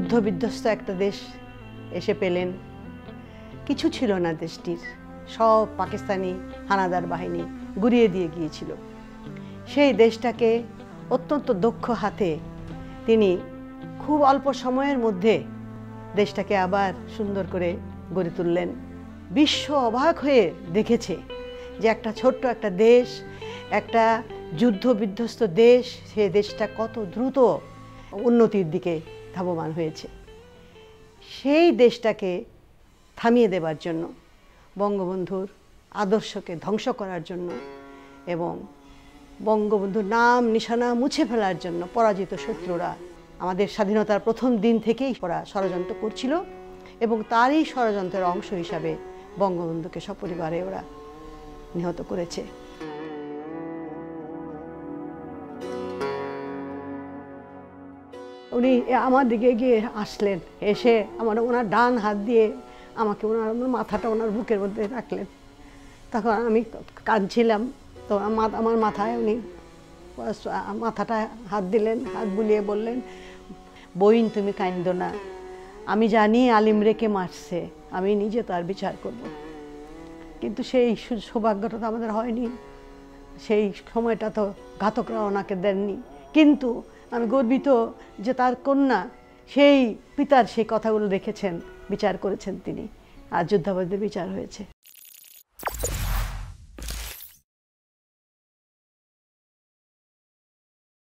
যুদ্ধ বিধ্বস্ত একটা দেশ এসে পেলেন। কিছু ছিল না দেশটির, সব পাকিস্তানি হানাদার বাহিনী গুরিয়ে দিয়ে গিয়েছিল। সেই দেশটাকে অত্যন্ত দক্ষ হাতে তিনি খুব অল্প সময়ের মধ্যে দেশটাকে আবার সুন্দর করে গড়ে তুললেন। বিশ্ব অবাক হয়ে দেখেছে যে একটা ছোট্ট একটা দেশ, একটা যুদ্ধ বিধ্বস্ত দেশ, সে দেশটা কত দ্রুত উন্নতির দিকে ধাবমান হয়েছে। সেই দেশটাকে থামিয়ে দেবার জন্য, বঙ্গবন্ধুর আদর্শকে ধ্বংস করার জন্য এবং বঙ্গবন্ধুর নাম নিশানা মুছে ফেলার জন্য পরাজিত শত্রুরা আমাদের স্বাধীনতার প্রথম দিন থেকেই ওরা ষড়যন্ত্র করছিল এবং তারই ষড়যন্ত্রের অংশ হিসাবে বঙ্গবন্ধুকে সপরিবারে ওরা নিহত করেছে। উনি আমার দিকে গিয়ে আসলেন, এসে আমার ওনার ডান হাত দিয়ে আমাকে ওনার মাথাটা ওনার বুকের মধ্যে রাখলেন। তখন আমি কাঁদছিলাম, তো আমার মাথায় উনি মাথাটা হাত দিলেন, হাত বুলিয়ে বললেন, বইন তুমি কাঁদো না, আমি জানি আলিমরেকে মারছে, আমি নিজে তার বিচার করব। কিন্তু সেই সৌভাগ্যটা তো আমাদের হয়নি, সেই সময়টা তো ঘাতকরা ওনাকে দেননি। কিন্তু আমি গর্বিত যে তার কন্যা সেই পিতার সেই কথাগুলো রেখেছেন, বিচার করেছেন তিনি, আর যুদ্ধাপরাধীদের বিচার হয়েছে।